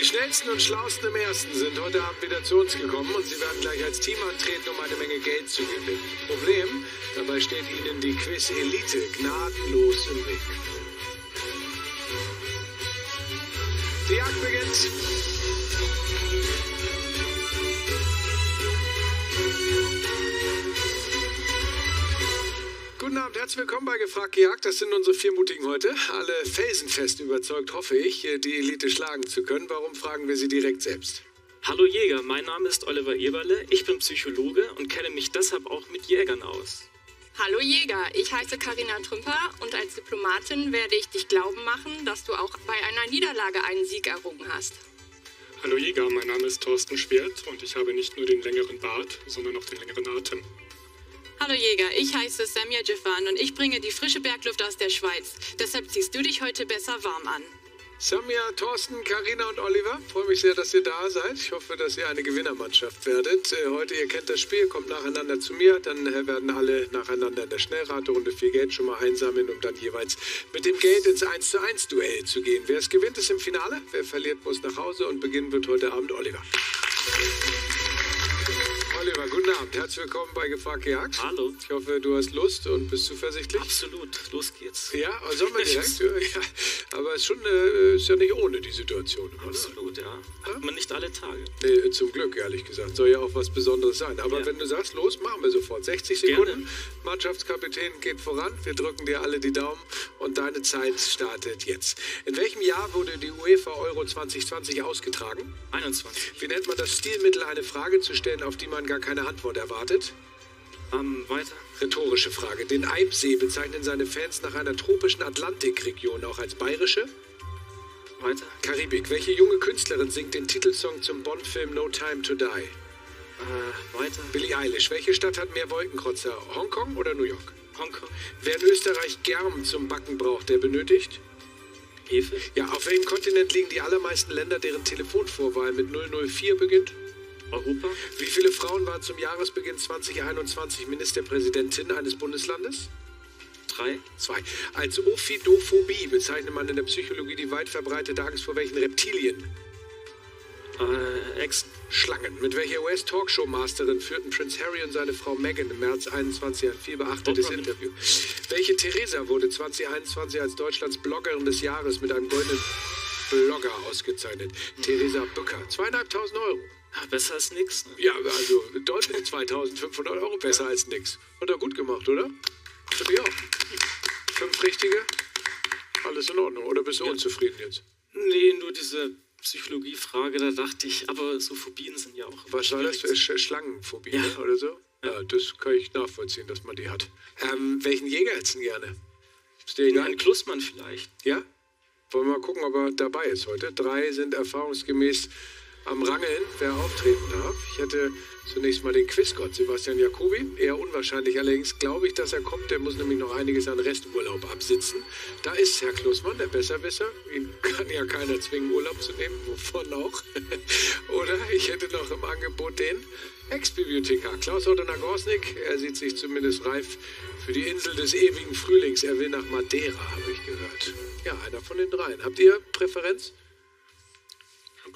Die Schnellsten und Schlausten im Ersten sind heute Abend wieder zu uns gekommen und sie werden gleich als Team antreten, um eine Menge Geld zu gewinnen. Problem, dabei steht ihnen die Quiz-Elite gnadenlos im Weg. Die Jagd beginnt. Guten Abend, herzlich willkommen bei Gefragt gejagt. Das sind unsere vier Mutigen heute. Alle felsenfest überzeugt, hoffe ich, die Elite schlagen zu können. Warum fragen wir sie direkt selbst? Hallo Jäger, mein Name ist Oliver Eberle. Ich bin Psychologe und kenne mich deshalb auch mit Jägern aus. Hallo Jäger, ich heiße Carina Trümper und als Diplomatin werde ich dich glauben machen, dass du auch bei einer Niederlage einen Sieg errungen hast. Hallo Jäger, mein Name ist Thorsten Schwert und ich habe nicht nur den längeren Bart, sondern auch den längeren Atem. Hallo Jäger, ich heiße Samia Jifan und ich bringe die frische Bergluft aus der Schweiz. Deshalb ziehst du dich heute besser warm an. Samia, Thorsten, Carina und Oliver, freue mich sehr, dass ihr da seid. Ich hoffe, dass ihr eine Gewinnermannschaft werdet. Heute, ihr kennt das Spiel, kommt nacheinander zu mir. Dann werden alle nacheinander in der Schnellraterunde viel Geld schon mal einsammeln, um dann jeweils mit dem Geld ins 1:1-Duell zu gehen. Wer es gewinnt, ist im Finale. Wer verliert, muss nach Hause und beginnen wird heute Abend Oliver. Oliver, guten Abend. Herzlich willkommen bei Gefragt gejagt. Hallo. Ich hoffe, du hast Lust und bist zuversichtlich. Absolut. Los geht's. Ja, sollen wir direkt? Ja. Aber es ist ja nicht ohne die Situation. Oder? Absolut, ja. Hat man nicht alle Tage. Nee, zum Glück, ehrlich gesagt. Soll ja auch was Besonderes sein. Aber wenn du sagst, los, machen wir sofort. 60 Sekunden. Gerne. Mannschaftskapitän geht voran. Wir drücken dir alle die Daumen und deine Zeit startet jetzt. In welchem Jahr wurde die UEFA Euro 2020 ausgetragen? 21. Wie nennt man das Stilmittel, eine Frage zu stellen, auf die man gar keine Antwort erwartet? Weiter. Rhetorische Frage. Den Eibsee bezeichnen seine Fans nach einer tropischen Atlantikregion auch als bayerische? Weiter. Karibik. Welche junge Künstlerin singt den Titelsong zum Bond-Film No Time to Die? Weiter. Billie Eilish. Welche Stadt hat mehr Wolkenkratzer? Hongkong oder New York? Hongkong. Wer in Österreich Germ zum Backen braucht, der benötigt? Hefe. Ja, auf welchem Kontinent liegen die allermeisten Länder, deren Telefonvorwahl mit 004 beginnt? Europa. Wie viele Frauen waren zum Jahresbeginn 2021 Ministerpräsidentin eines Bundeslandes? 3. 2. Als Ophidiophobie bezeichnet man in der Psychologie die weit verbreitete Angst vor welchen Reptilien? Schlangen. Mit welcher US-Talkshow-Masterin führten Prince Harry und seine Frau Meghan im März 2021 ein viel beachtetes Interview? Welche Theresa wurde 2021 als Deutschlands Bloggerin des Jahres mit einem goldenen Blogger ausgezeichnet? Theresa Bücker. 2.500 Euro. Besser als nix. Ne? Ja, also deutlich 2.500 Euro besser als nix. Hat er gut gemacht, oder? Finde ich auch. 5 richtige, alles in Ordnung. Oder bist du unzufrieden jetzt? Nee, nur diese Psychologiefrage, da dachte ich, aber so Phobien sind ja auch... Was war das? Schlangenphobie oder so? Ja, das kann ich nachvollziehen, dass man die hat. Welchen Jäger hättest du gerne? Ist dir egal? Einen Klussmann vielleicht. Ja? Wollen wir mal gucken, ob er dabei ist heute. 3 sind erfahrungsgemäß... am Rangeln, wer auftreten darf. Ich hätte zunächst mal den Quizgott Sebastian Jakobi. Eher unwahrscheinlich, allerdings glaube ich, dass er kommt. Der muss nämlich noch einiges an Resturlaub absitzen. Da ist Herr Klussmann, der Besserwisser. Ihn kann ja keiner zwingen, Urlaub zu nehmen, wovon auch. Oder ich hätte noch im Angebot den Ex-Bibliothekar Klaus Otto Nagorsnik. Er sieht sich zumindest reif für die Insel des ewigen Frühlings. Er will nach Madeira, habe ich gehört. Ja, einer von den dreien. Habt ihr Präferenz?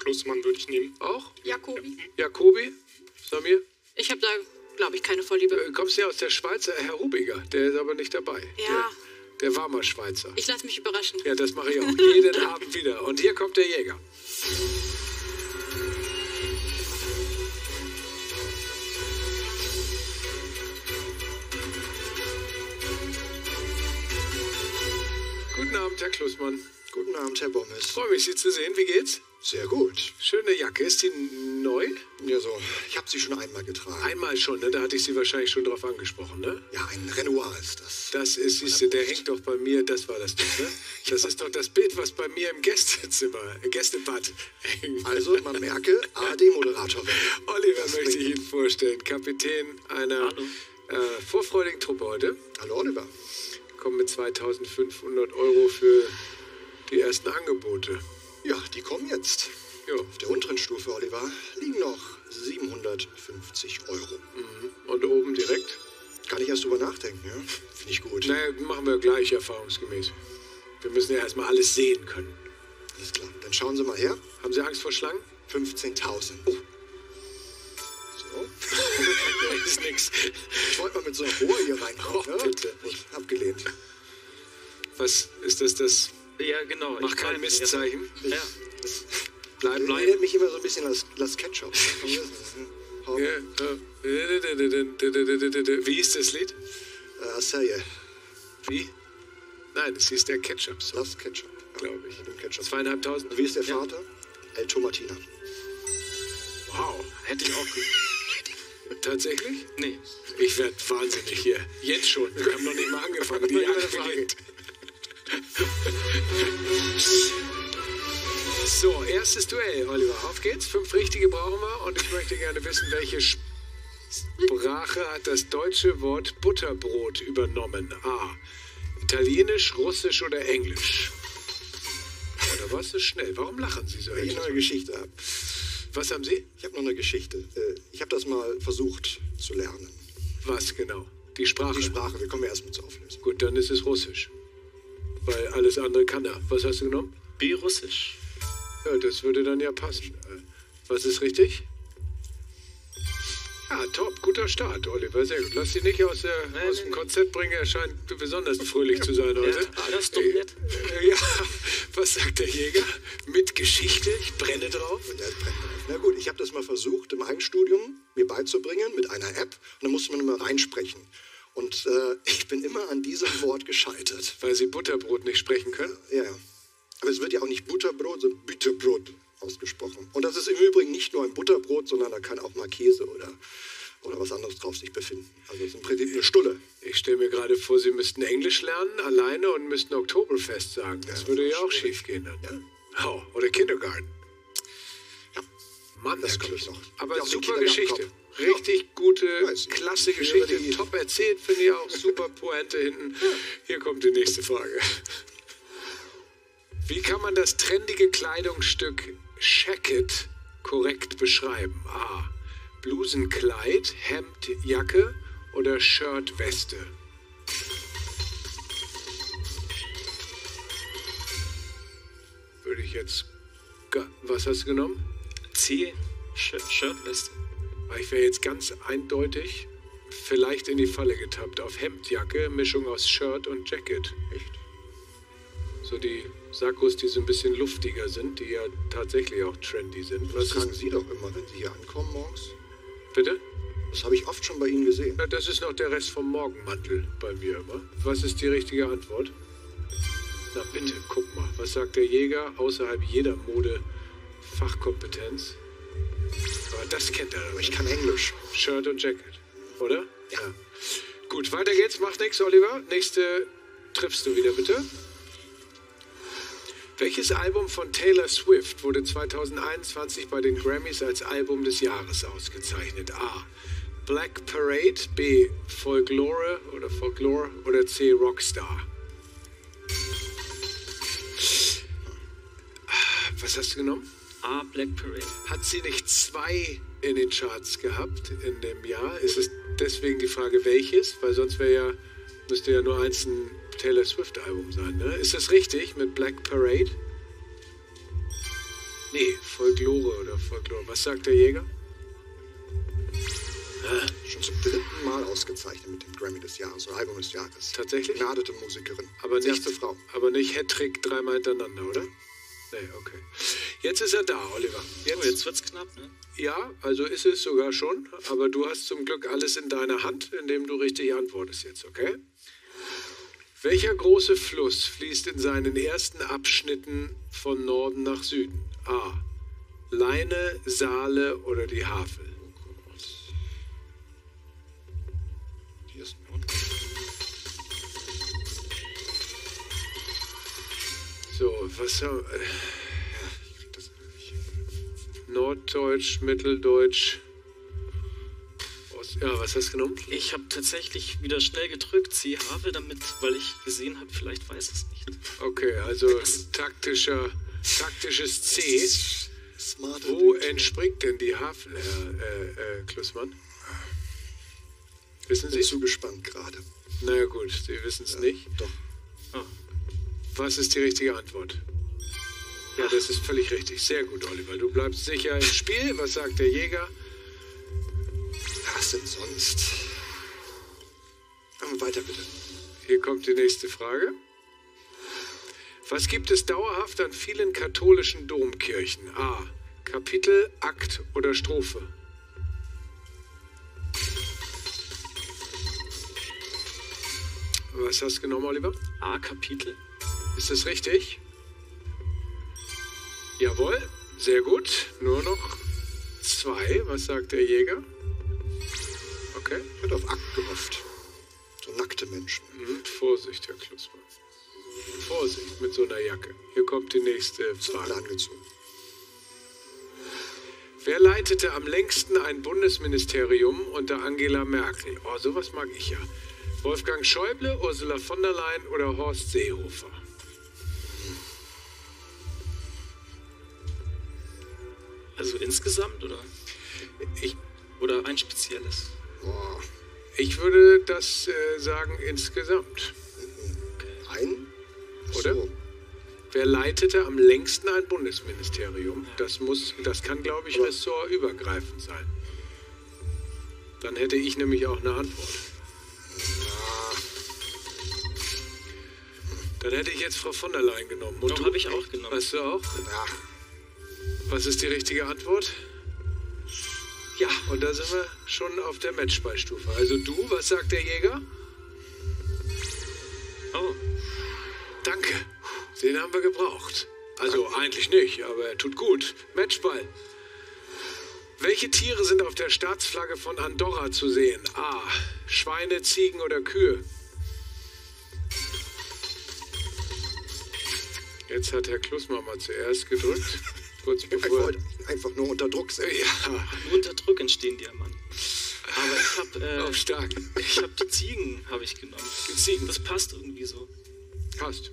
Klussmann würde ich nehmen. Auch? Jakobi. Jakobi? Samir? Ich habe da, glaube ich, keine Vorliebe. Kommst du ja aus der Schweiz? Herr Rubiger, der ist aber nicht dabei. Ja. Der war mal Schweizer. Ich lasse mich überraschen. Ja, das mache ich auch. Jeden Abend wieder. Und hier kommt der Jäger. Guten Abend, Herr Klussmann. Guten Abend, Herr Bommes. Freue mich, Sie zu sehen. Wie geht's? Sehr gut. Schöne Jacke. Ist die neu? Ja, so. Ich habe sie schon einmal getragen. Einmal schon, ne? Da hatte ich sie wahrscheinlich schon drauf angesprochen, ne? Ja, ein Renoir ist das. Das ist, siehste, der hängt doch bei mir, das war das Bild, ne? Das ist doch das Bild, was bei mir im Gästebad hängt. Also, man merke, AD-Moderator. Oliver möchte ich Ihnen vorstellen. Kapitän einer vorfreudigen Truppe heute. Hallo, Oliver. Kommen mit 2.500 Euro für die ersten Angebote. Ja, die kommen jetzt. Ja. Auf der unteren Stufe, Oliver, liegen noch 750 Euro. Mhm. Und oben direkt? Kann ich erst drüber nachdenken, ja? Finde ich gut. Naja, machen wir gleich erfahrungsgemäß. Wir müssen ja erstmal alles sehen können. Alles klar. Dann schauen Sie mal her. Haben Sie Angst vor Schlangen? 15.000. Oh. So. Das ist nix. Ich wollte mal mit so einer Bohr hier reinkommen. Oh, bitte. Ne? Ich abgelehnt. Was ist das? Ja, genau. Mach kein Mistzeichen. Ja. Bleiben. Das erinnert mich immer so ein bisschen an Las Ketchup. Wie ist das Lied? Assaye. Wie? Nein, es hieß der Ketchup. Las Ketchup, glaube ich. 2.500. Wie ist der Vater? El Tomatina. Wow, hätte ich auch gut. Tatsächlich? Nee. Ich werde wahnsinnig hier. Jetzt schon. Wir haben noch nicht mal angefangen. Die Frage. So, erstes Duell, Oliver. Auf geht's. 5 richtige brauchen wir. Und ich möchte gerne wissen, welche Sprache hat das deutsche Wort Butterbrot übernommen? A. Italienisch, Russisch oder Englisch? Oder was ist schnell? Warum lachen Sie so? Weil ich noch eine Geschichte habe. Was haben Sie? Ich habe noch eine Geschichte. Ich habe das mal versucht zu lernen. Was genau? Die Sprache? Die Sprache. Wir kommen ja erstmal zur Auflösung. Gut, dann ist es Russisch. Weil alles andere kann er. Was hast du genommen? B. Russisch. Ja, das würde dann ja passen. Was ist richtig? Ja, top. Guter Start, Oliver. Sehr gut. Lass dich nicht aus dem Konzept bringen. Er scheint besonders fröhlich zu sein heute. Ja, das ist doch nett. Ja, was sagt der Jäger? Mit Geschichte? Ich brenne drauf. Ja, ich brenne drauf. Na gut, ich habe das mal versucht, im Heimstudium mir beizubringen mit einer App. Und dann musste man immer reinsprechen. Und ich bin immer an diesem Wort gescheitert. Weil Sie Butterbrot nicht sprechen können? Ja, ja. Aber es wird ja auch nicht Butterbrot, sondern Bütterbrot ausgesprochen. Und das ist im Übrigen nicht nur ein Butterbrot, sondern da kann auch mal Käse oder was anderes drauf sich befinden. Also es ist im Prinzip eine Stulle. Ich stelle mir gerade vor, Sie müssten Englisch lernen, alleine und müssten Oktoberfest sagen. Das, ja, das würde ja auch schief gehen dann. Ja. Oh, oder Kindergarten. Ja. Mann, das komme ich noch. Aber ja, super Geschichte. Richtig gute, klasse Geschichte, top erzählt, finde ich auch, super Pointe hinten. Ja. Hier kommt die nächste Frage. Wie kann man das trendige Kleidungsstück Jacket korrekt beschreiben? A. Blusenkleid, Hemd, Jacke oder Shirt, Weste? Würde ich jetzt... Was hast du genommen? C. Shirt, Weste. Ich wäre jetzt ganz eindeutig vielleicht in die Falle getappt. Auf Hemdjacke, Mischung aus Shirt und Jacket. Echt? So die Sakkos, die so ein bisschen luftiger sind, die ja tatsächlich auch trendy sind. Was tragen Sie doch immer, wenn Sie hier ankommen morgens? Bitte? Das habe ich oft schon bei Ihnen gesehen. Ja, das ist noch der Rest vom Morgenmantel bei mir immer. Was ist die richtige Antwort? Na bitte, guck mal. Was sagt der Jäger außerhalb jeder Mode-Fachkompetenz? Aber das kennt er. Aber ich kann Englisch. Shirt und Jacket, oder? Ja. Gut, weiter geht's. Macht nichts, Oliver. Nächste triffst du wieder, bitte. Welches Album von Taylor Swift wurde 2021 bei den Grammys als Album des Jahres ausgezeichnet? A. Black Parade, B. Folklore oder C. Rockstar? Was hast du genommen? A. Black Parade. Hat sie nicht 2 in den Charts gehabt in dem Jahr? Ist es deswegen die Frage, welches? Weil sonst müsste ja nur eins ein Taylor Swift Album sein, ne? Ist das richtig mit Black Parade? Nee, Folklore. Was sagt der Jäger? Schon zum 3. Mal ausgezeichnet mit dem Grammy des Jahres oder Album des Jahres. Tatsächlich? Begnadete Musikerin. Aber nicht Frau. Aber nicht Hattrick 3 Mal hintereinander, oder? Nee, okay. Jetzt ist er da, Oliver. Jetzt wird's knapp, ne? Ja, also ist es sogar schon. Aber du hast zum Glück alles in deiner Hand, indem du richtig antwortest jetzt, okay? Welcher große Fluss fließt in seinen ersten Abschnitten von Norden nach Süden? A. Leine, Saale oder die Havel? Oh Gott. Hier ist ein Norden. So, was haben wir? Ich krieg das nicht. Norddeutsch, Mitteldeutsch. Ja, was hast du genommen? Ich habe tatsächlich wieder schnell gedrückt, C. Havel, damit, weil ich gesehen habe, vielleicht weiß es nicht. Okay, also taktisches C. Wo entspringt denn die Havel, Herr Klussmann? Wissen Sie? Ich bin zu gespannt gerade. Na ja, gut, Sie wissen es nicht. Doch. Ah. Was ist die richtige Antwort? Ja, das ist völlig richtig. Sehr gut, Oliver. Du bleibst sicher im Spiel. Was sagt der Jäger? Was denn sonst? Weiter bitte. Hier kommt die nächste Frage. Was gibt es dauerhaft an vielen katholischen Domkirchen? A. Kapitel, Akt oder Strophe? Was hast du genommen, Oliver? A. Kapitel. Ist das richtig? Jawohl, sehr gut. Nur noch zwei. Was sagt der Jäger? Okay. Ich hätte auf Akt gehofft. So nackte Menschen. Mhm. Vorsicht, Herr Klussmann. Vorsicht mit so einer Jacke. Hier kommt die nächste Frage. Angezogen. Wer leitete am längsten ein Bundesministerium unter Angela Merkel? Oh, sowas mag ich ja. Wolfgang Schäuble, Ursula von der Leyen oder Horst Seehofer? Also insgesamt, oder? Oder ein spezielles? Ich würde das sagen, insgesamt. Ein? Oder? So. Wer leitete am längsten ein Bundesministerium? Das kann, glaube ich, ressortübergreifend sein. Dann hätte ich nämlich auch eine Antwort. Dann hätte ich jetzt Frau von der Leyen genommen. Und doch, habe ich auch genommen. Hast du auch? Ja. Was ist die richtige Antwort? Ja, und da sind wir schon auf der Matchballstufe. Also du, was sagt der Jäger? Oh. Danke. Den haben wir gebraucht. Also eigentlich nicht, aber er tut gut. Matchball. Welche Tiere sind auf der Staatsflagge von Andorra zu sehen? A. Schweine, Ziegen oder Kühe? Jetzt hat Herr Klussmann mal zuerst gedrückt. Kurz bevor. Einfach nur unter Druck sein. Ja. Unter Druck entstehen Diamanten. Aber ich habe die Ziegen habe ich genommen. Die Ziegen. Das passt irgendwie so. Passt.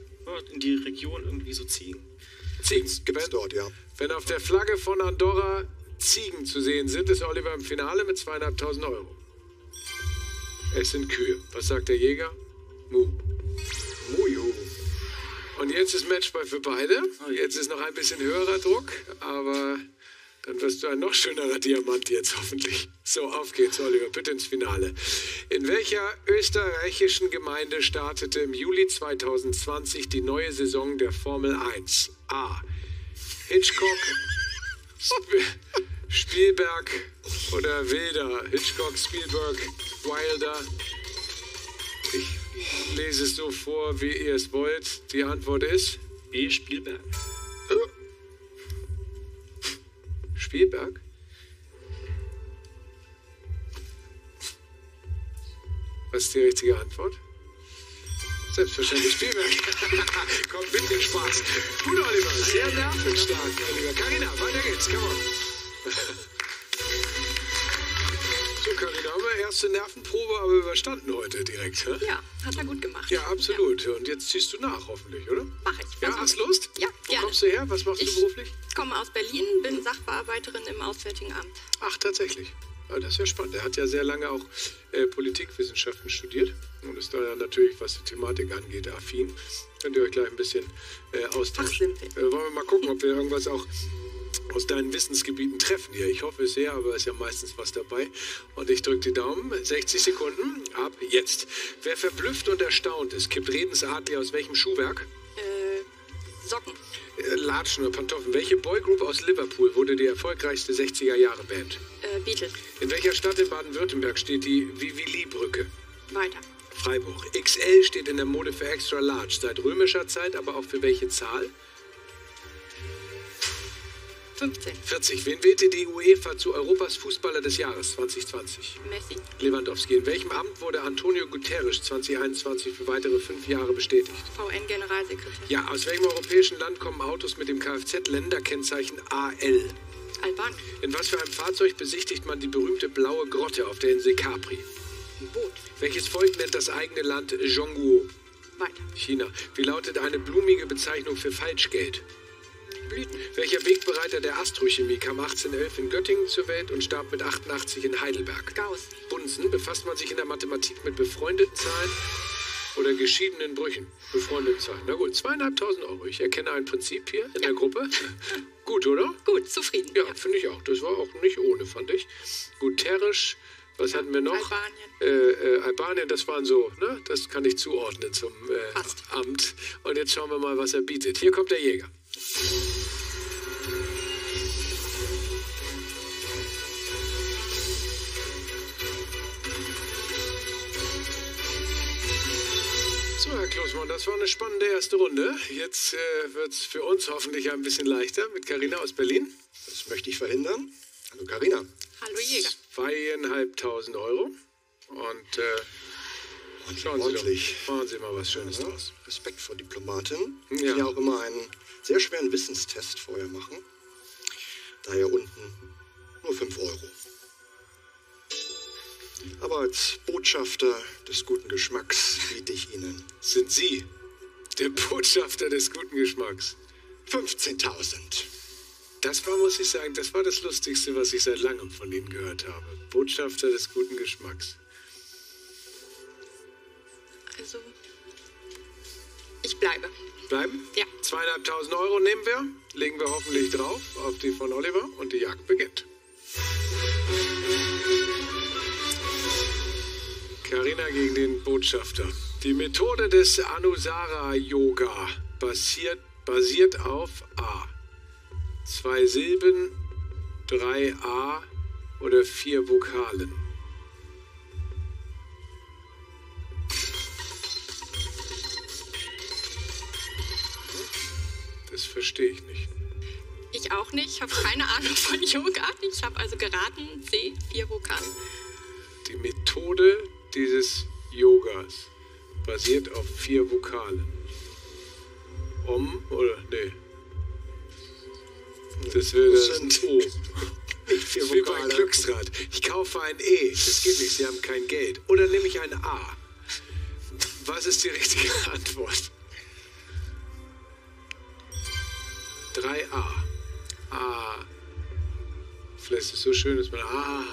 In die Region irgendwie so Ziegen. Ziegen. Gibt's dort, ja. Wenn auf der Flagge von Andorra Ziegen zu sehen sind, ist Oliver im Finale mit 2.500 Euro. Es sind Kühe. Was sagt der Jäger? Mu. Muju. Und jetzt ist Matchball für beide. Jetzt ist noch ein bisschen höherer Druck, aber dann wirst du ein noch schönerer Diamant jetzt hoffentlich. So, auf geht's, Oliver, bitte ins Finale. In welcher österreichischen Gemeinde startete im Juli 2020 die neue Saison der Formel 1? A. Hitchcock, Spielberg oder Wilder? Hitchcock, Spielberg, Wilder. Ich lese es so vor, wie ihr es wollt. Die Antwort ist B. Spielberg. Spielberg? Was ist die richtige Antwort? Selbstverständlich Spielberg. Komm, bitte Spaß. Gut, Oliver. Sehr nervenstark, Oliver. Carina, weiter geht's. Come on. So, Carina, haben wir erste Nervenprobe, aber überstanden heute direkt. Hä? Ja, hat er gut gemacht. Ja, absolut. Ja. Und jetzt ziehst du nach, hoffentlich, oder? Mach ich. Ja, hast du Lust? Ja, gerne. Wo kommst du her? Was machst du beruflich? Ich komme aus Berlin, bin Sachbearbeiterin im Auswärtigen Amt. Ach, tatsächlich. Das ist ja spannend. Er hat ja sehr lange auch Politikwissenschaften studiert und ist da ja natürlich, was die Thematik angeht, affin. Könnt ihr euch gleich ein bisschen austauschen. Wollen wir mal gucken, ob wir irgendwas auch aus deinen Wissensgebieten treffen hier. Ich hoffe es sehr, aber es ist ja meistens was dabei. Und ich drücke die Daumen. 60 Sekunden, ab jetzt. Wer verblüfft und erstaunt ist, kippt redensartlich aus welchem Schuhwerk? Socken. Latschen oder Pantoffeln. Welche Boygroup aus Liverpool wurde die erfolgreichste 60er-Jahre-Band? Beatles. In welcher Stadt in Baden-Württemberg steht die Vivili-Brücke? Weiter. Freiburg. XL steht in der Mode für Extra Large. Seit römischer Zeit, aber auch für welche Zahl? 15. 40. Wen wählte die UEFA zu Europas Fußballer des Jahres 2020? Messi. Lewandowski. In welchem Amt wurde Antonio Guterres 2021 für weitere 5 Jahre bestätigt? UN-Generalsekretär. Ja, aus welchem europäischen Land kommen Autos mit dem Kfz-Länderkennzeichen AL? Albanien. In was für einem Fahrzeug besichtigt man die berühmte blaue Grotte auf der Insel Capri? Ein Boot. Welches Volk nennt das eigene Land Zhongguo? Weiter. China. Wie lautet eine blumige Bezeichnung für Falschgeld? Blüten. Welcher Wegbereiter der Astrochemie kam 1811 in Göttingen zur Welt und starb mit 88 in Heidelberg? Gauss. Bunsen. Befasst man sich in der Mathematik mit befreundeten Zahlen? oder geschiedenen Brüchen befreundet sein. Na gut, 2.500 Euro. Ich erkenne ein Prinzip hier in der Gruppe. Gut, oder? Gut, zufrieden. Ja, finde ich auch. Das war auch nicht ohne, fand ich. Guterres, was hatten wir noch? Albanien. Albanien, das waren so, ne? Das kann ich zuordnen zum Amt. Und jetzt schauen wir mal, was er bietet. Hier kommt der Jäger. So, Herr Klussmann, das war eine spannende erste Runde. Jetzt wird es für uns hoffentlich ein bisschen leichter mit Carina aus Berlin. Das möchte ich verhindern. Hallo Carina. Hallo Jäger. 2.500 Euro. Und schauen ordentlich. Sie doch, machen Sie mal was Schönes draus. Respekt vor Diplomatin. Ja. Die ja auch immer einen sehr schweren Wissenstest vorher machen. Daher unten nur 5 Euro. Aber als Botschafter des guten Geschmacks biete ich Ihnen. Sind Sie der Botschafter des guten Geschmacks? 15.000. Das war, muss ich sagen, das war das Lustigste, was ich seit langem von Ihnen gehört habe. Botschafter des guten Geschmacks. Also, ich bleibe. Bleiben? Ja. 2.500 Euro nehmen wir, legen wir hoffentlich drauf auf die von Oliver und die Jagd beginnt. Carina gegen den Botschafter. Die Methode des Anusara-Yoga basiert auf A. 2 Silben, 3 A oder 4 Vokalen. Das verstehe ich nicht. Ich auch nicht. Ich habe keine Ahnung von Yoga. Ich habe also geraten, C, 4 Vokalen. Die Methode dieses Yogas basiert auf 4 Vokalen. Om oder nee. Das wäre das O. Nicht 4 Vokale. Wie beim Glücksrad. Ich kaufe ein E. Das geht nicht, Sie haben kein Geld. Oder nehme ich ein A. Was ist die richtige Antwort? 3 A. A. Vielleicht ist es so schön, dass man A.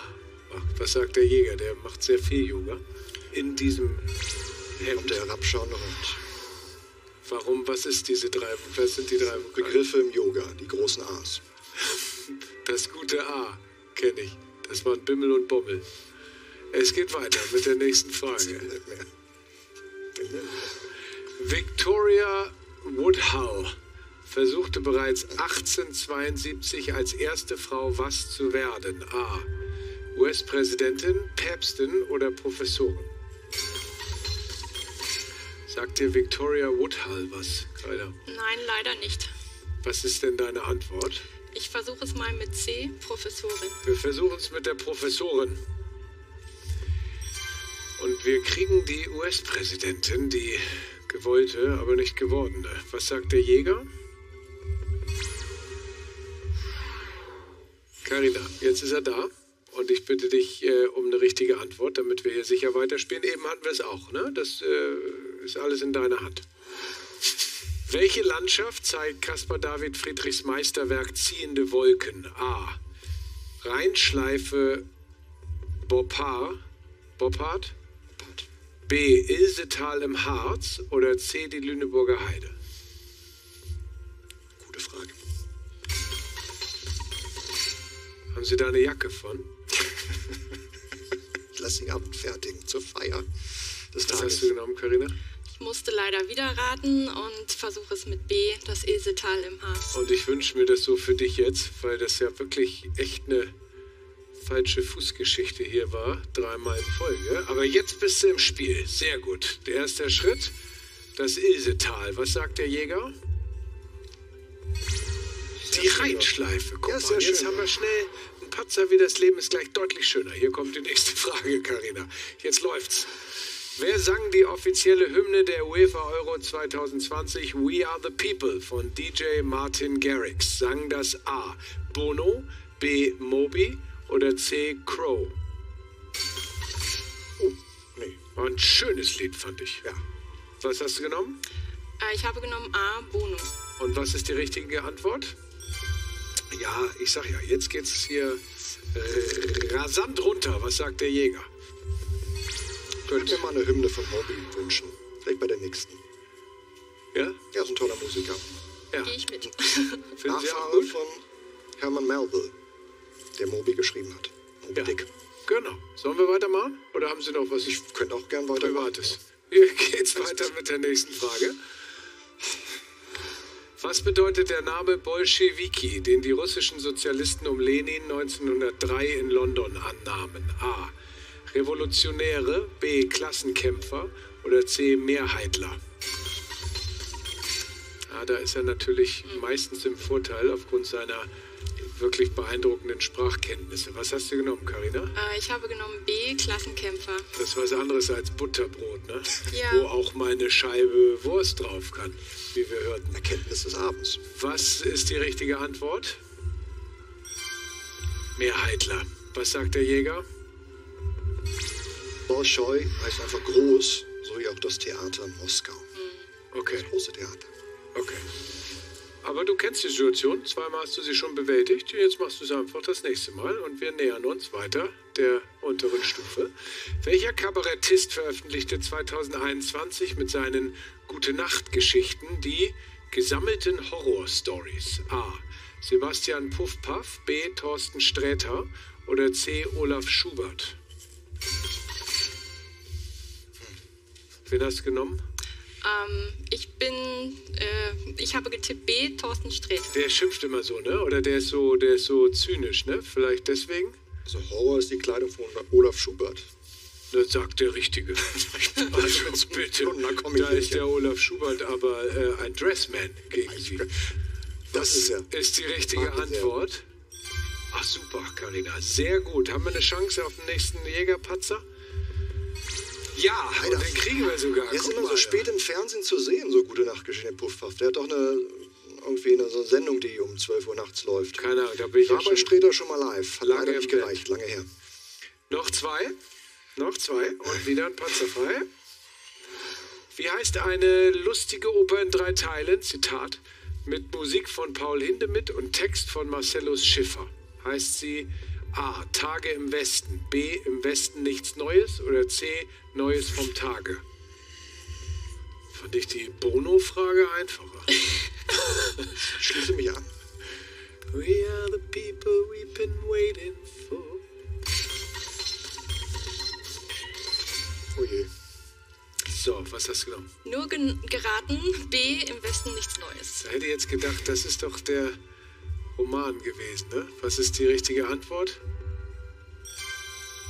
Was sagt der Jäger? Der macht sehr viel Yoga. In diesem Hemd. Der herabschauende Hund. Warum? Was sind die 3 Begriffe im Yoga? Die großen A's. Das gute A kenne ich. Das waren Bimmel und Bommel. Es geht weiter mit der nächsten Frage. Victoria Woodhull versuchte bereits 1872 als erste Frau was zu werden? A. US-Präsidentin, Päpstin oder Professorin? Sagt dir Victoria Woodhull was, Carina? Nein, leider nicht. Was ist denn deine Antwort? Ich versuche es mal mit C, Professorin. Wir versuchen es mit der Professorin. Und wir kriegen die US-Präsidentin, die gewollte, aber nicht gewordene. Was sagt der Jäger? Carina, jetzt ist er da. Und ich bitte dich um eine richtige Antwort, damit wir hier sicher weiterspielen. Eben hatten wir es auch, ne? Das ist alles in deiner Hand. Welche Landschaft zeigt Caspar David Friedrichs Meisterwerk Ziehende Wolken? A. Rheinschleife Boppard. B. Ilsetal im Harz. Oder C. die Lüneburger Heide? Gute Frage. Haben Sie da eine Jacke von? Ich lasse den Abend fertigen zur Feier des Tages. Was hast du genommen, Carina? Ich musste leider wieder raten und versuche es mit B, das Ilsetal im Harz. Und ich wünsche mir das so für dich jetzt, weil das ja wirklich echt eine falsche Fußgeschichte hier war, 3 Mal in Folge. Aber jetzt bist du im Spiel, sehr gut. Der erste Schritt, das Ilsetal. Was sagt der Jäger? Die Rheinschleife, guck mal, ja, jetzt haben wir schnell einen Patzer, wie das Leben ist gleich deutlich schöner. Hier kommt die nächste Frage, Carina. Jetzt läuft's. Wer sang die offizielle Hymne der UEFA Euro 2020 We Are The People von DJ Martin Garrix? Sang das A. Bono, B. Moby oder C. Crow? Oh, nee. War ein schönes Lied, fand ich. Ja. Was hast du genommen? Ich habe genommen A. Bono. Und was ist die richtige Antwort? Ja, ich sag ja, jetzt geht's hier rasant runter. Was sagt der Jäger? Könnt ihr mal eine Hymne von Moby wünschen? Vielleicht bei der nächsten. Ja? Er ist ein toller Musiker. Ja. Gehe ich mit. Nachfahre von Herman Melville, der Moby geschrieben hat. Moby Dick. Genau. Sollen wir weitermachen? Oder haben Sie noch was? Ich könnte auch gern weitermachen. Privates. Hier geht's weiter mit der nächsten Frage. Was bedeutet der Name Bolschewiki, den die russischen Sozialisten um Lenin 1903 in London annahmen? A. Revolutionäre, B. Klassenkämpfer oder C. Mehrheitler? Ja, da ist er natürlich meistens im Vorteil aufgrund seiner wirklich beeindruckenden Sprachkenntnisse. Was hast du genommen, Carina? Ich habe genommen B, Klassenkämpfer. Das ist was anderes als Butterbrot, ne? Ja. Wo auch mal eine Scheibe Wurst drauf kann, wie wir hörten. Erkenntnis des Abends. Was ist die richtige Antwort? Mehrheitler. Was sagt der Jäger? Bolschoi heißt einfach groß, so wie auch das Theater in Moskau. Okay. Das große Theater. Okay. Aber du kennst die Situation, zweimal hast du sie schon bewältigt, jetzt machst du es einfach das nächste Mal und wir nähern uns weiter der unteren Stufe. Welcher Kabarettist veröffentlichte 2021 mit seinen Gute-Nacht-Geschichten die gesammelten Horror-Stories? A. Sebastian Puffpaff, B. Torsten Sträter oder C. Olaf Schubert? Wen hast du genommen? Ich habe getippt B, Torsten Sträter. Der schimpft immer so, ne? Oder der ist so zynisch, ne? Vielleicht deswegen? Also Horror ist die Kleidung von Olaf Schubert. Das sagt der Richtige. Also bitte, da ist der Olaf Schubert aber ein Dressman irgendwie. Das ist die richtige Antwort. Ach super, Carina, sehr gut. Haben wir eine Chance auf den nächsten Jägerpatzer? Ja, und den kriegen wir sogar. Jetzt sind wir so spät im Fernsehen zu sehen, so gute Nachtgeschichten, Puffpaff. Der hat doch so eine Sendung, die um 12 Uhr nachts läuft. Keine Ahnung, da bin ich bei Sträter schon mal live. Hat leider nicht gereicht, lange her. Noch zwei und wieder ein Patzer frei. Wie heißt eine lustige Oper in 3 Teilen, Zitat, mit Musik von Paul Hindemith und Text von Marcellus Schiffer? Heißt sie A. Tage im Westen, B. Im Westen nichts Neues oder C. Neues vom Tage? Fand ich die Bono-Frage einfacher. Schließe mich an. We are the people we've been waiting for. Oh je. So, was hast du genommen? Nur geraten, B. Im Westen nichts Neues. Da hätte ich jetzt gedacht, das ist doch der Roman gewesen, ne? Was ist die richtige Antwort?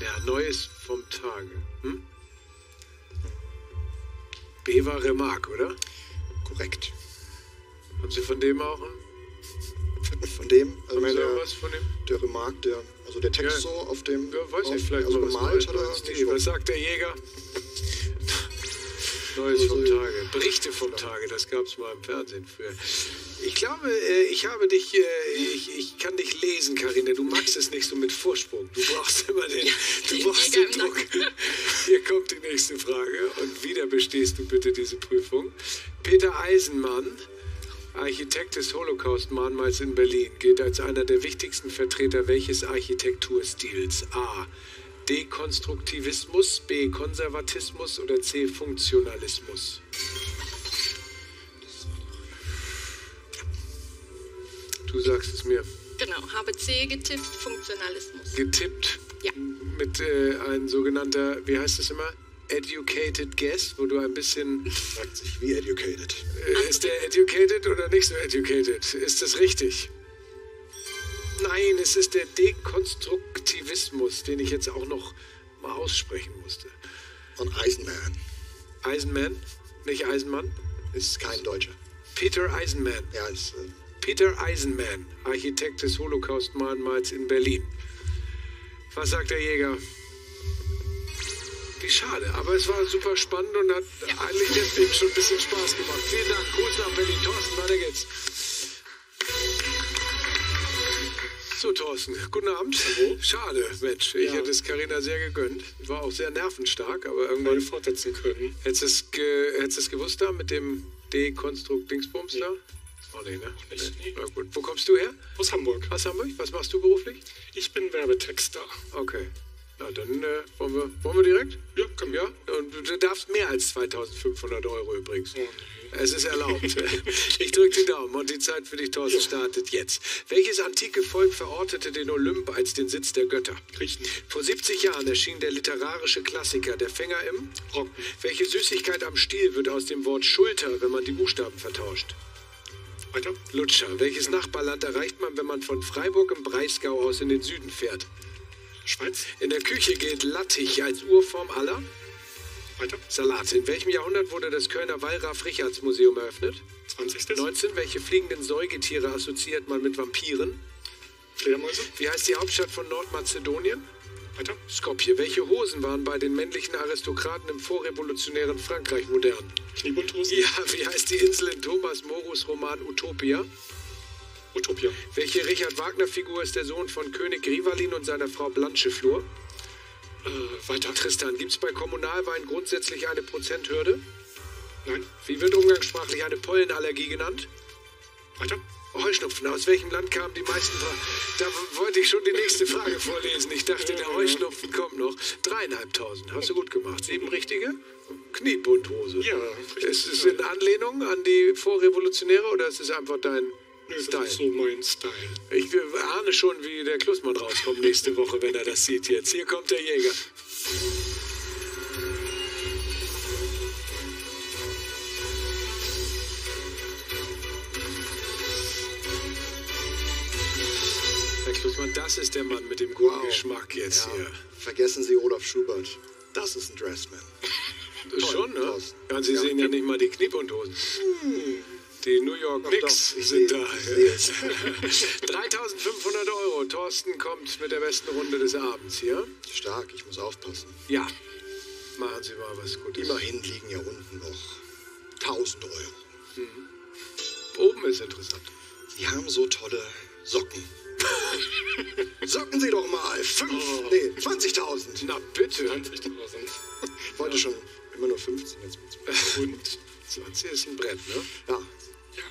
Ja, Neues vom Tage. Hm? B war Remarque, oder? Korrekt. Haben Sie von dem auch einen? Von dem? Also was von dem? Der Remarque, der Text ja, so auf dem... Ja, weiß ich vielleicht also gemalt oder so. Was sagt der Jäger? Neues vom Tage, Berichte vom Tage, das gab es mal im Fernsehen früher. Ich glaube, ich kann dich lesen, Carina. Du magst es nicht so mit Vorsprung. Du brauchst immer den Druck. Hier kommt die nächste Frage und wieder bestehst du bitte diese Prüfung. Peter Eisenman, Architekt des Holocaust-Mahnmals in Berlin, gilt als einer der wichtigsten Vertreter welches Architekturstils? A. Dekonstruktivismus, B. Konservatismus oder C. Funktionalismus? Du sagst es mir. Genau, habe C getippt, Funktionalismus. Getippt? Ja. Mit ein sogenannter, wie heißt das immer? Educated Guess, wo du ein bisschen... Sagt sich wie educated. Ist der educated oder nicht so educated? Ist das richtig? Nein, es ist der Dekonstruktivismus, den ich jetzt auch noch mal aussprechen musste. Und Eisenman. Eisenman? Nicht Eisenmann? Ist kein Deutscher. Peter Eisenman. Ja, ist... Peter Eisenman, Architekt des Holocaust-Mahnmals in Berlin. Was sagt der Jäger? Wie schade, aber es war super spannend und hat eigentlich deswegen schon ein bisschen Spaß gemacht. Vielen Dank, Gruß nach Berlin. Thorsten, weiter geht's. So, Thorsten, guten Abend. Hallo. Schade, Mensch. Ich hätte es Carina sehr gegönnt. War auch sehr nervenstark, aber irgendwann fortsetzen können. Hättest du es gewusst da mit dem Dekonstrukt-Dingsbums da? Oh, nee, ne? Nee. Na gut. Wo kommst du her? Aus Hamburg. Was machst du beruflich? Ich bin Werbetexter. Okay. Na, dann wollen wir direkt? Ja, komm, ja. Und du darfst mehr als 2.500 Euro übrigens. Ja. Es ist erlaubt. Ich drücke die Daumen und die Zeit für dich, Thorsten, startet jetzt. Welches antike Volk verortete den Olymp als den Sitz der Götter? Griechen. Vor 70 Jahren erschien der literarische Klassiker Der Fänger im Rock. Welche Süßigkeit am Stiel wird aus dem Wort Schulter, wenn man die Buchstaben vertauscht? Weiter. Lutscher. Welches Nachbarland erreicht man, wenn man von Freiburg im Breisgau aus in den Süden fährt? Schweiz. In der Küche gilt Lattich als Urform aller? Weiter. Salat. In welchem Jahrhundert wurde das Kölner Wallraf-Richartz-Museum eröffnet? 20. 19. Welche fliegenden Säugetiere assoziiert man mit Vampiren? Fledermäuse. Wie heißt die Hauptstadt von Nordmazedonien? Weiter. Skopje. Welche Hosen waren bei den männlichen Aristokraten im vorrevolutionären Frankreich modern? Kniebundhosen. Ja, wie heißt die Insel in Thomas Morus Roman Utopia? Utopia. Welche Richard-Wagner-Figur ist der Sohn von König Rivalin und seiner Frau Blancheflor? Weiter. Tristan, gibt es bei Kommunalwein grundsätzlich eine Prozenthürde? Nein. Wie wird umgangssprachlich eine Pollenallergie genannt? Weiter. Heuschnupfen, aus welchem Land kamen die meisten... Da wollte ich schon die nächste Frage vorlesen. Ich dachte, der Heuschnupfen kommt noch. 3.500. Hast du gut gemacht. 7 richtige? Kniebundhose. Ja, richtig. Ist es in Anlehnung an die Vorrevolutionäre oder ist es einfach dein... Style. Das ist so mein Style. Ich ahne schon, wie der Klussmann rauskommt nächste Woche, wenn er das sieht jetzt. Hier kommt der Jäger. Herr Klussmann, das ist der Mann mit dem guten Geschmack jetzt hier. Vergessen Sie Olaf Schubert. Das ist ein Dressman. Schon, ne? Ja, Sie sehen ja nicht mal die Kniebundhosen. Die New York Knicks sind da. 3.500 Euro. Thorsten kommt mit der besten Runde des Abends hier. Stark, ich muss aufpassen. Ja, machen Sie mal was Gutes. Immerhin liegen ja unten noch 1.000 Euro. Mhm. Oben ist interessant. Sie haben so tolle Socken. Socken Sie doch mal. 20.000. Na bitte. 20.000. Wollte schon immer nur 15. Jetzt und 20 ist ein Brett, ne? Ja. Ja,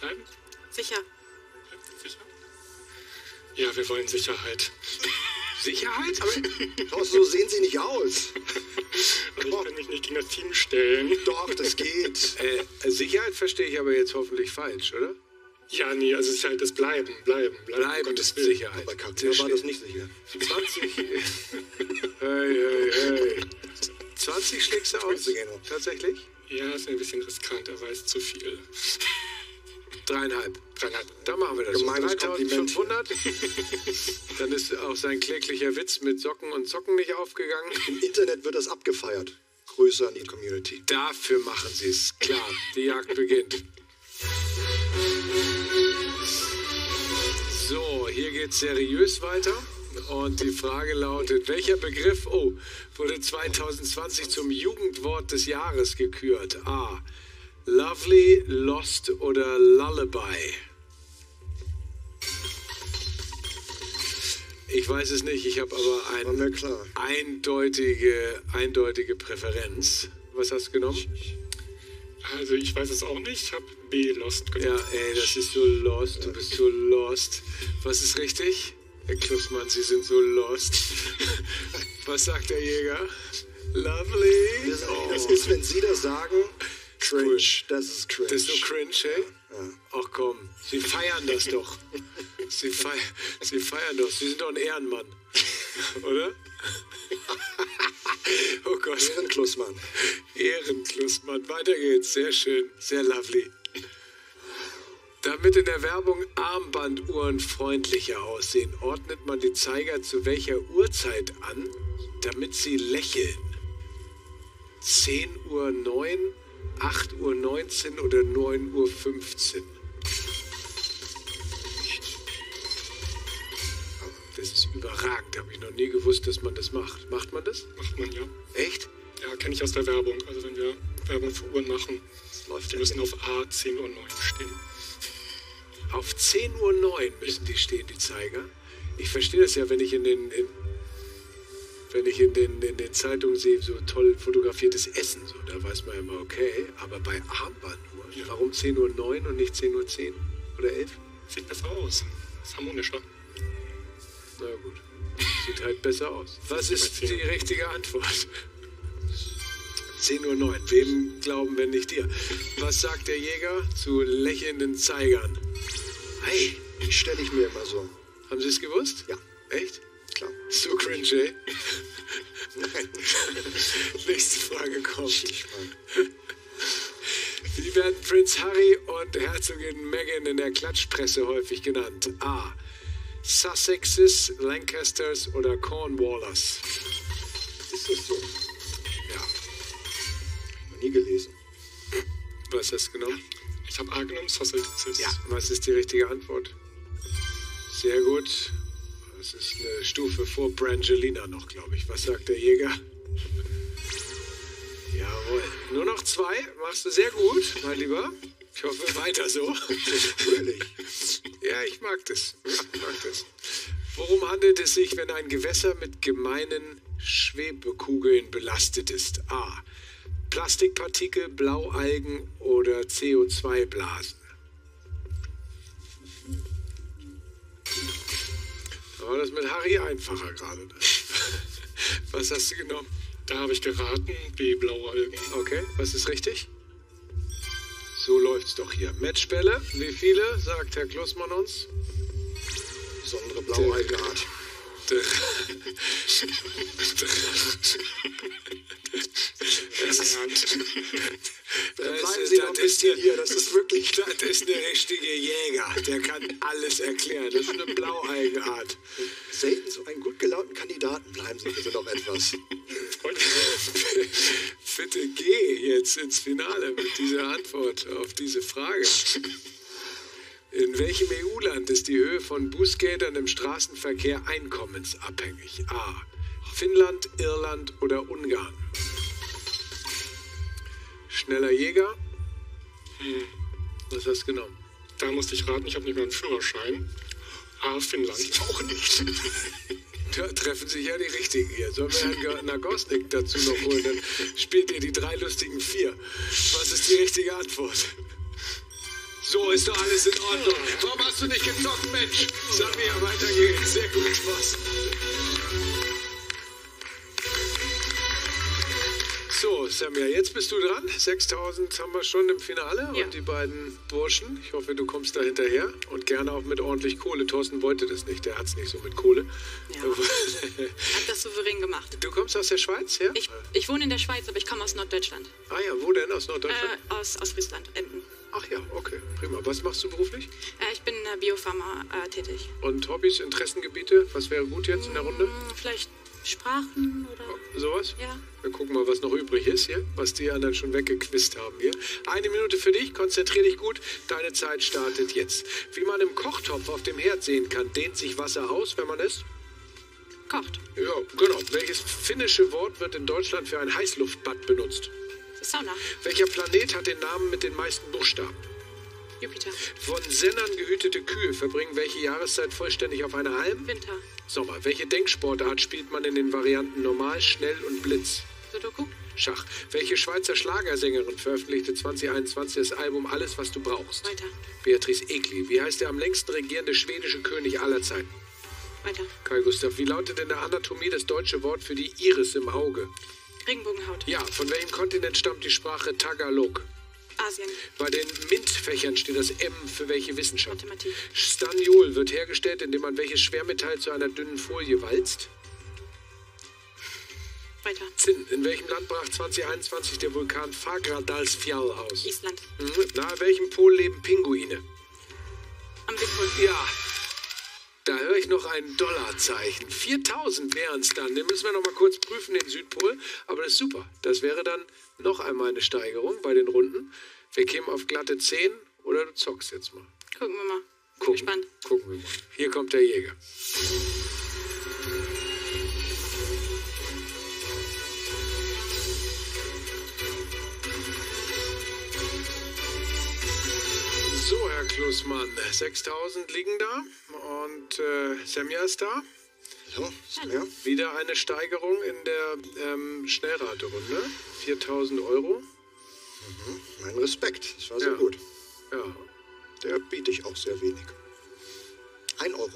bleiben? Sicher. Sicher? Ja, wir wollen Sicherheit. Sicherheit? Aber so sehen Sie nicht aus. Also ich kann mich nicht gegen das Team stellen. Doch, das geht. Sicherheit verstehe ich aber jetzt hoffentlich falsch, oder? Ja, nee, also Sicherheit ist bleiben. Bleiben ist Sicherheit. Aber Kapitän war das nicht sicher. 20. Hey. 20 schlägst du aus? Tatsächlich? Ja, ist ein bisschen riskant, er weiß zu viel. 3.5. Da machen wir das. 3.500. Dann ist auch sein kläglicher Witz mit Socken und Zocken nicht aufgegangen. Im Internet wird das abgefeiert. Grüße an die Community. Dafür machen sie es. Klar, die Jagd beginnt. So, hier geht's seriös weiter. Und die Frage lautet, welcher Begriff wurde 2020 zum Jugendwort des Jahres gekürt? A. Lovely, Lost oder Lullaby? Ich weiß es nicht, ich habe aber eine eindeutige Präferenz. Was hast du genommen? Also ich weiß es auch nicht, ich habe B. Lost genommen. Ja, ey, das ist so lost, du bist so lost. Was ist richtig? Herr Klussmann, Sie sind so lost. Was sagt der Jäger? Lovely. Das ist, wenn Sie das sagen, cringe. Cool. Das ist cringe. Das ist so cringe, hey? Ja. Ach komm, Sie feiern das doch. Sie feiern doch. Sie sind doch ein Ehrenmann. Oder? Oh Gott. Ehrenklussmann. Ehrenklussmann. Weiter geht's. Sehr schön. Sehr lovely. Damit in der Werbung Armbanduhren freundlicher aussehen, ordnet man die Zeiger zu welcher Uhrzeit an, damit sie lächeln? 10.09 Uhr, 8.19 Uhr oder 9.15 Uhr? Das ist überragend, habe ich noch nie gewusst, dass man das macht. Macht man das? Macht man, ja. Echt? Ja, kenne ich aus der Werbung. Also wenn wir Werbung für Uhren machen, die müssen auf A 10.09 Uhr stehen. Auf 10.09 Uhr müssen die stehen, die Zeiger. Ich verstehe das ja, wenn ich in den Zeitungen sehe, so toll fotografiertes Essen, so, da weiß man ja immer, okay, aber bei Armbanduhren, warum 10.09 Uhr und nicht 10.10 Uhr oder 11 Uhr? Sieht besser aus, ist harmonischer. Na gut. Sieht halt besser aus. Was ist die richtige Antwort? 10:09 Uhr. Wem glauben wir nicht dir? Was sagt der Jäger zu lächelnden Zeigern? Hey, die stelle ich mir immer so. Haben Sie es gewusst? Ja. Echt? Klar. So cringe, ey? Nein. Nächste Frage kommt. Wie werden Prinz Harry und Herzogin Meghan in der Klatschpresse häufig genannt? A. Sussexes, Lancasters oder Cornwallers? Ist das so? Ja. Noch nie gelesen. Was hast du genommen? Ja. Ich habe A genommen, Sussexes. Ja. Was ist die richtige Antwort? Sehr gut. Das ist eine Stufe vor Brangelina noch, glaube ich. Was sagt der Jäger? Jawohl. Nur noch zwei. Machst du sehr gut, mein Lieber. Ich hoffe, weiter so. Natürlich. Ja, ich mag das. Worum handelt es sich, wenn ein Gewässer mit gemeinen Schwebekugeln belastet ist? A. Plastikpartikel, Blaualgen oder CO2-Blasen? War das mit Harry einfacher gerade? Was hast du genommen? Da habe ich geraten, B, blaue Algen. Okay, was ist richtig? So läuft's doch hier. Matchbälle, wie viele, sagt Herr Klussmann uns? Besondere blaue Algenart. Das ist der richtige Jäger. Der kann alles erklären. Das ist eine Blaualgenart. Selten so einen gut gelaunten Kandidaten. Bleiben Sie bitte noch etwas. Bitte geh jetzt ins Finale mit dieser Antwort auf diese Frage. In welchem EU-Land ist die Höhe von Bußgeldern im Straßenverkehr einkommensabhängig? A. Finnland, Irland oder Ungarn? Schneller Jäger? Was hast du genommen? Da musste ich raten, ich habe nicht mal einen Führerschein. A. Finnland. Ich auch nicht. Da treffen sich ja die Richtigen hier. Sollen wir Herrn Nagorsnik dazu noch holen? Dann spielt ihr die drei lustigen vier. Was ist die richtige Antwort? So, ist doch alles in Ordnung. Warum hast du nicht gezockt, Mensch? Samia, weiter geht's. Sehr gut, Spaß. So, Samia, jetzt bist du dran. 6.000 haben wir schon im Finale. Ja. Und die beiden Burschen. Ich hoffe, du kommst da hinterher. Und gerne auch mit ordentlich Kohle. Thorsten wollte das nicht. Der hat's nicht so mit Kohle. Ja. Hat das souverän gemacht. Du kommst aus der Schweiz, ja? Ich wohne in der Schweiz, aber ich komme aus Norddeutschland. Ah ja, wo denn? Aus Norddeutschland? Aus Friesland. Ach ja, okay, prima. Was machst du beruflich? Ich bin in der Biopharma tätig. Und Hobbys, Interessengebiete? Was wäre gut jetzt in der Runde? Vielleicht Sprachen oder... Oh, sowas? Ja. Wir gucken mal, was noch übrig ist hier, was die anderen schon weggequist haben hier. 1 Minute für dich, konzentrier dich gut. Deine Zeit startet jetzt. Wie man im Kochtopf auf dem Herd sehen kann, dehnt sich Wasser aus, wenn man es... kocht. Ja, genau. Welches finnische Wort wird in Deutschland für ein Heißluftbad benutzt? Sauna. Welcher Planet hat den Namen mit den meisten Buchstaben? Jupiter. Von Sennern gehütete Kühe verbringen welche Jahreszeit vollständig auf einer Alm? Winter. Sommer. Welche Denksportart spielt man in den Varianten Normal, Schnell und Blitz? Sudoku. Schach. Welche Schweizer Schlagersängerin veröffentlichte 2021 das Album Alles, was du brauchst? Weiter. Beatrice Egli. Wie heißt der am längsten regierende schwedische König aller Zeiten? Weiter. Karl Gustav. Wie lautet in der Anatomie das deutsche Wort für die Iris im Auge? Regenbogenhaut. Ja, von welchem Kontinent stammt die Sprache Tagalog? Asien. Bei den MINT-Fächern steht das M für welche Wissenschaft? Mathematik. Staniol wird hergestellt, indem man welches Schwermetall zu einer dünnen Folie walzt? Weiter. Zinn. In welchem Land brach 2021 der Vulkan Fagradalsfjall aus? Island. Nahe welchem Pol leben Pinguine? Am Südpol. Ja. Da höre ich noch ein $-Zeichen. 4.000 wären es dann. Den müssen wir noch mal kurz prüfen, den Südpol. Aber das ist super. Das wäre dann noch einmal eine Steigerung bei den Runden. Wir kämen auf glatte 10 oder du zockst jetzt mal. Gucken wir mal. Gespannt. Gucken wir mal. Hier kommt der Jäger. So, Herr Klussmann, 6.000 liegen da und Samia ist da. Hallo. Ja. Wieder eine Steigerung in der Schnellraterunde, 4.000 €. Mhm. Mein Respekt, das war sehr gut. Ja. Der biete ich auch sehr wenig. 1 €.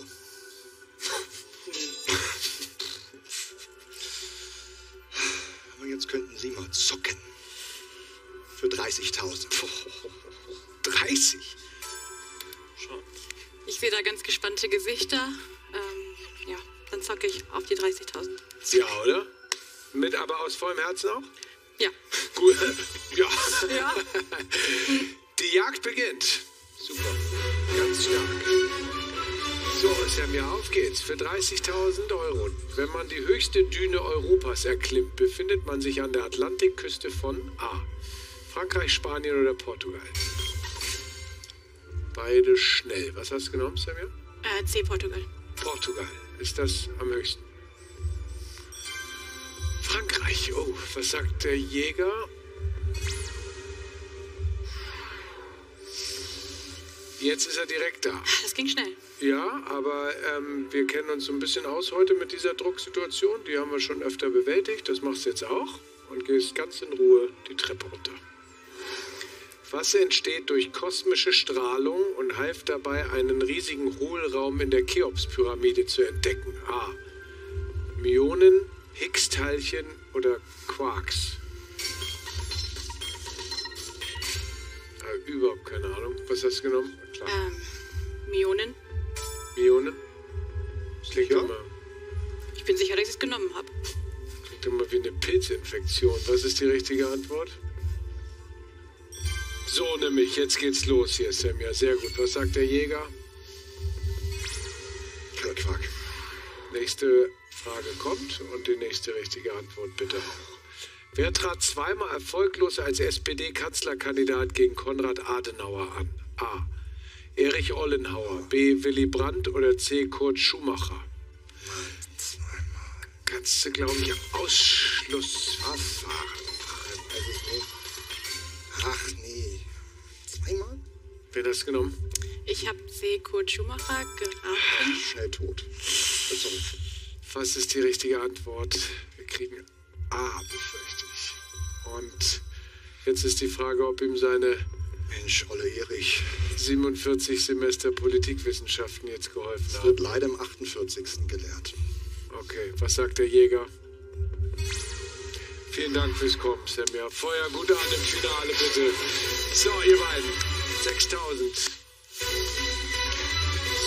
jetzt könnten Sie mal zocken. Für 30.000. 30? Schon. Ich sehe da ganz gespannte Gesichter. Ja, dann zocke ich auf die 30.000. Ja, oder? Mit aber aus vollem Herzen auch? Ja. Gut. Ja. Ja. Die Jagd beginnt. Super. Ganz stark. So, Sam, ja, auf geht's. Für 30.000 Euro. Wenn man die höchste Düne Europas erklimmt, befindet man sich an der Atlantikküste von A. Frankreich, Spanien oder Portugal? Beide schnell. Was hast du genommen, Samia? C, Portugal. Portugal. Ist das am höchsten? Frankreich. Oh, was sagt der Jäger? Jetzt ist er direkt da. Das ging schnell. Ja, aber wir kennen uns so ein bisschen aus heute mit dieser Drucksituation. Die haben wir schon öfter bewältigt. Das machst du jetzt auch. Und gehst ganz in Ruhe die Treppe runter. Was entsteht durch kosmische Strahlung und half dabei, einen riesigen Hohlraum in der Cheops-Pyramide zu entdecken? A. Myonen, Higgs-Teilchen oder Quarks? Überhaupt keine Ahnung. Was hast du genommen? Klar. Myonen. Myonen? Das klingt ja. Immer. Ich bin sicher, dass ich es genommen habe. Klingt immer wie eine Pilzinfektion. Was ist die richtige Antwort? So, nämlich, jetzt geht's los hier, Sam. Ja, sehr gut. Was sagt der Jäger? Quark. Nächste Frage kommt und die nächste richtige Antwort bitte auch. Wer trat zweimal erfolglos als SPD-Kanzlerkandidat gegen Konrad Adenauer an? A. Erich Ollenhauer, B. Willy Brandt oder C. Kurt Schumacher? Kannst du, glaube ich, Ausschlussverfahren machen? Weiß ich nicht. Ach nee. Zweimal? Wer hat das genommen? Ich habe C. Kurt Schumacher geraten. Schnell tot. Sorry. Was ist die richtige Antwort? Wir kriegen A, befürchte ich. Und jetzt ist die Frage, ob ihm seine Mensch, Olle Erich 47 Semester Politikwissenschaften jetzt geholfen hat. Das wird leider im 48. gelehrt. Okay, was sagt der Jäger? Vielen Dank fürs Kommen, Samia. Feuer gut an im Finale, bitte. So, ihr beiden. 6.000.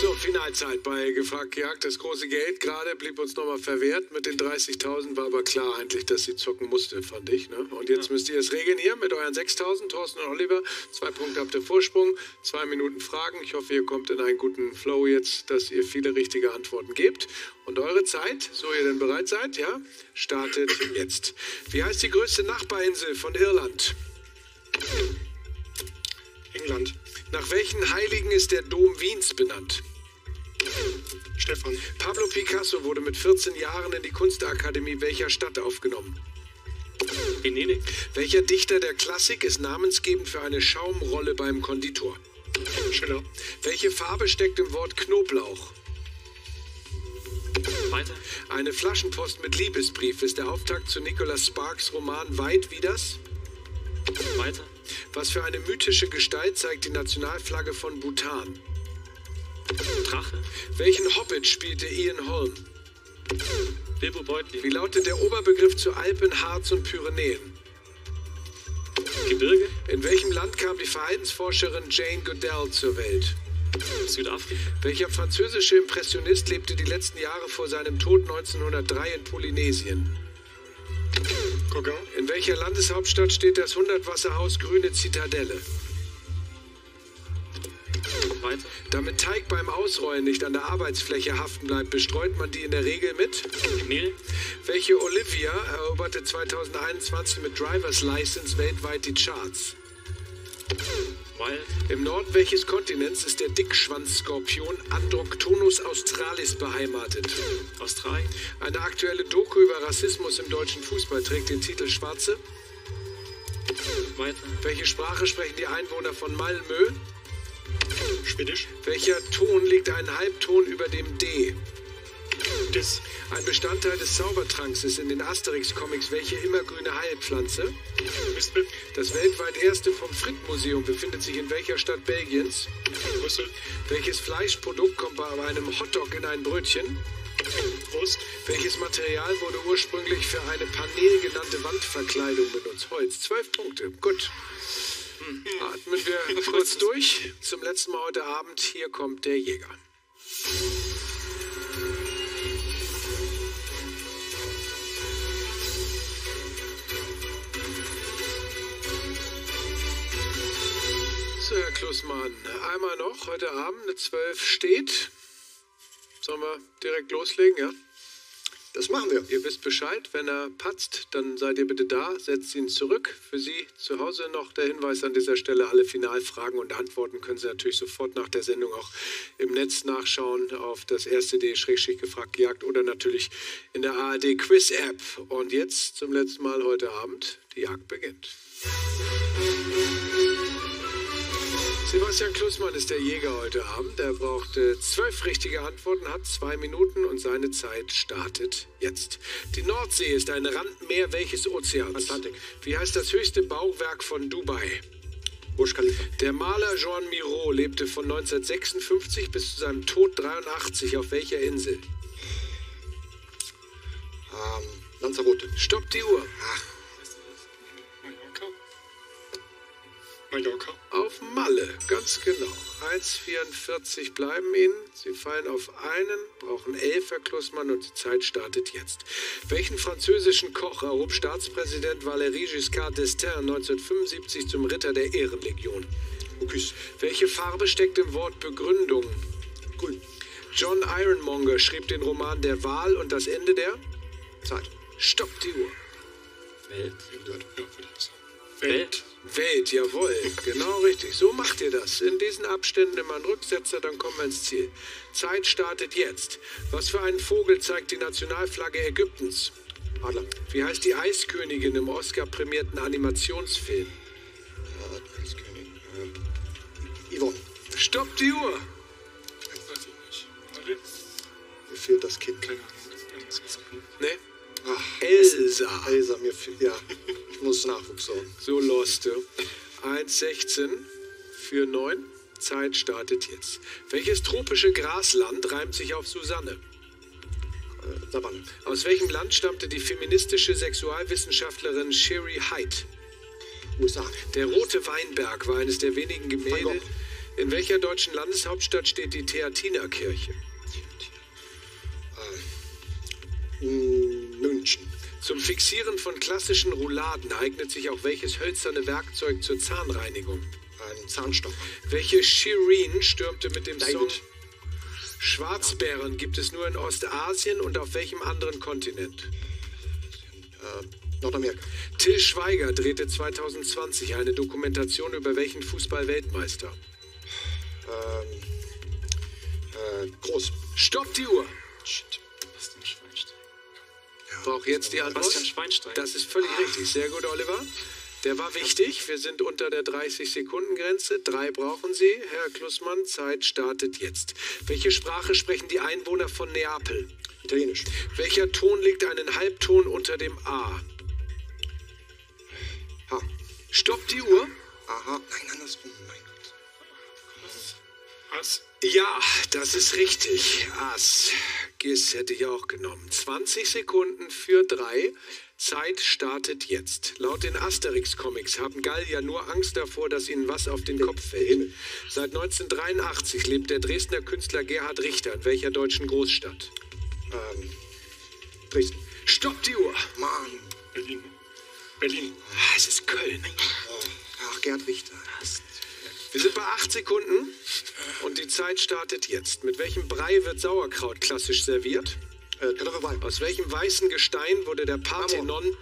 So, Finalzeit bei Gefragt Jagd. Das große Geld gerade blieb uns nochmal verwehrt. Mit den 30.000 war aber klar eigentlich, dass sie zocken musste, fand ich. Ne? Und jetzt müsst ihr es regeln hier mit euren 6.000. Thorsten und Oliver, 2 Punkte habt ihr Vorsprung, 2 Minuten Fragen. Ich hoffe, ihr kommt in einen guten Flow jetzt, dass ihr viele richtige Antworten gebt. Und eure Zeit, so ihr denn bereit seid, ja, startet jetzt. Wie heißt die größte Nachbarinsel von Irland? England. Nach welchen Heiligen ist der Dom Wiens benannt? Stefan. Pablo Picasso wurde mit 14 Jahren in die Kunstakademie welcher Stadt aufgenommen? Venedig. Welcher Dichter der Klassik ist namensgebend für eine Schaumrolle beim Konditor? Schiller. Welche Farbe steckt im Wort Knoblauch? Weiter. Eine Flaschenpost mit Liebesbrief ist der Auftakt zu Nicholas Sparks Roman Weit wie das? Weiter. Was für eine mythische Gestalt zeigt die Nationalflagge von Bhutan? Drache. Welchen Hobbit spielte Ian Holm? Bilbo Beutlin. Wie lautet der Oberbegriff zu Alpen, Harz und Pyrenäen? Gebirge. In welchem Land kam die Verhaltensforscherin Jane Goodall zur Welt? Südafrika. Welcher französische Impressionist lebte die letzten Jahre vor seinem Tod 1903 in Polynesien? Kogau. In welcher Landeshauptstadt steht das 100-Wasserhaus Grüne Zitadelle? Weiter. Damit Teig beim Ausrollen nicht an der Arbeitsfläche haften bleibt, bestreut man die in der Regel mit Mehl. Welche Olivia eroberte 2021 mit Drivers License weltweit die Charts? Wild. Im Norden welches Kontinents ist der Dickschwanzskorpion Androctonus australis beheimatet? Australien. Eine aktuelle Doku über Rassismus im deutschen Fußball trägt den Titel Schwarze. Weiter. Welche Sprache sprechen die Einwohner von Malmö? Schwedisch. Welcher Ton liegt einen Halbton über dem D? Dis. Ein Bestandteil des Zaubertranks ist in den Asterix-Comics welche immergrüne Heilpflanze? Mispel. Das weltweit erste vom Fritt-Museum befindet sich in welcher Stadt Belgiens? Brüssel. Welches Fleischprodukt kommt bei einem Hotdog in ein Brötchen? Brust, welches Material wurde ursprünglich für eine Paneel genannte Wandverkleidung benutzt? Holz. 12 Punkte. Gut. Atmen wir kurz durch. Zum letzten Mal heute Abend. Hier kommt der Jäger. So, Herr Klussmann, einmal noch. Heute Abend eine 12 steht. Sollen wir direkt loslegen, ja? Das machen wir. Ihr wisst Bescheid, wenn er patzt, dann seid ihr bitte da, setzt ihn zurück. Für Sie zu Hause noch der Hinweis an dieser Stelle, alle Finalfragen und Antworten können Sie natürlich sofort nach der Sendung auch im Netz nachschauen, auf das erste.de/gefragt-gejagt oder natürlich in der ARD-Quiz-App. Und jetzt zum letzten Mal heute Abend, die Jagd beginnt. Sebastian Klussmann ist der Jäger heute Abend. Er braucht 12 richtige Antworten, hat 2 Minuten und seine Zeit startet jetzt. Die Nordsee ist ein Randmeer welches Ozeans? Atlantik. Wie heißt das höchste Bauwerk von Dubai? Burj Khalifa. Der Maler Jean Miró lebte von 1956 bis zu seinem Tod 1983 auf welcher Insel? Lanzarote. Stopp die Uhr. Ach. Mallorca. Auf Malle, ganz genau. 1,44 bleiben Ihnen. Sie fallen auf einen, brauchen 11, Herr Klussmann, und die Zeit startet jetzt. Welchen französischen Koch erhob Staatspräsident Valéry Giscard d'Estaing 1975 zum Ritter der Ehrenlegion? Bocuse. Welche Farbe steckt im Wort Begründung? Grün. John Ironmonger schrieb den Roman Der Wahl und das Ende der Zeit. Stopp die Uhr. Welt. Welt, jawohl, genau richtig. So macht ihr das. In diesen Abständen immer ein Rücksetzer, dann kommen wir ins Ziel. Zeit startet jetzt. Was für einen Vogel zeigt die Nationalflagge Ägyptens? Adler. Wie heißt die Eiskönigin im Oscar-prämierten Animationsfilm? Eiskönigin. Yvonne. Stopp die Uhr! Weiß ich nicht. Mir fehlt das Kind. Keine Ahnung. Nee? Ach, Elsa. Elsa, mir fehlt, ja. Muss Nachwuchs sorgen. So, Loste. 1,16 für 9. Zeit startet jetzt. Welches tropische Grasland reimt sich auf Susanne? Savanne. Aus welchem Land stammte die feministische Sexualwissenschaftlerin Sherry Hyde? USA. Der Rote Weinberg war eines der wenigen Gemälde. In welcher deutschen Landeshauptstadt steht die Theatinerkirche? München. Zum Fixieren von klassischen Rouladen eignet sich auch welches hölzerne Werkzeug zur Zahnreinigung? Ein Zahnstocher. Welche Shirin stürmte mit dem Song Schwarzbären? Gibt es nur in Ostasien und auf welchem anderen Kontinent? Nordamerika. Till Schweiger drehte 2020 eine Dokumentation über welchen Fußball-Weltmeister? Groß. Stopp die Uhr! Braucht jetzt die Antwort. Das ist völlig richtig. Sehr gut, Oliver. Der war wichtig. Wir sind unter der 30-Sekunden-Grenze. 3 brauchen Sie, Herr Klussmann. Zeit startet jetzt. Welche Sprache sprechen die Einwohner von Neapel? Italienisch. Welcher Ton liegt einen Halbton unter dem A? H. Stopp die Uhr. Aha. Nein, andersrum. Mein Gott. Was? Ja, das ist richtig. Ass. Giss hätte ich auch genommen. 20 Sekunden für 3. Zeit startet jetzt. Laut den Asterix-Comics haben Gallier nur Angst davor, dass ihnen was auf den Kopf fällt. Seit 1983 lebt der Dresdner Künstler Gerhard Richter in welcher deutschen Großstadt? Dresden. Stopp die Uhr. Mann. Berlin. Es ist Köln. Ach, Gerhard Richter. Wir sind bei 8 Sekunden und die Zeit startet jetzt. Mit welchem Brei wird Sauerkraut klassisch serviert? Kartoffelbrei. Aus welchem weißen Gestein wurde der Parthenon...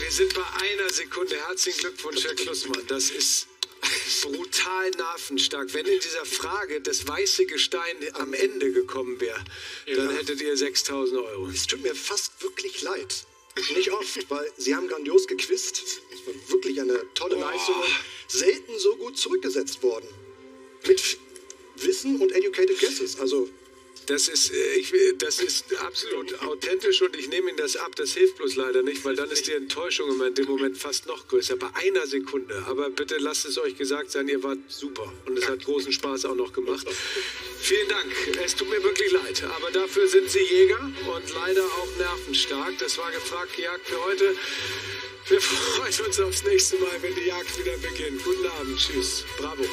Wir sind bei 1 Sekunde. Herzlichen Glückwunsch, Herr Klussmann. Das ist brutal nervenstark. Wenn in dieser Frage das weiße Gestein am Ende gekommen wäre, dann hättet ihr 6.000 Euro. Es tut mir fast wirklich leid. Nicht oft, weil sie haben grandios gequist. Das war wirklich eine tolle Leistung. Selten so gut zurückgesetzt worden. Mit Wissen und educated guesses. Also Das ist absolut authentisch und ich nehme Ihnen das ab. Das hilft bloß leider nicht, weil dann ist die Enttäuschung in dem Moment fast noch größer. Bei einer Sekunde. Aber bitte lasst es euch gesagt sein, ihr wart super. Und es hat großen Spaß auch noch gemacht. Vielen Dank. Es tut mir wirklich leid. Aber dafür sind Sie Jäger und leider auch nervenstark. Das war gefragt, gejagt für heute. Wir freuen uns aufs nächste Mal, wenn die Jagd wieder beginnt. Guten Abend. Tschüss. Bravo.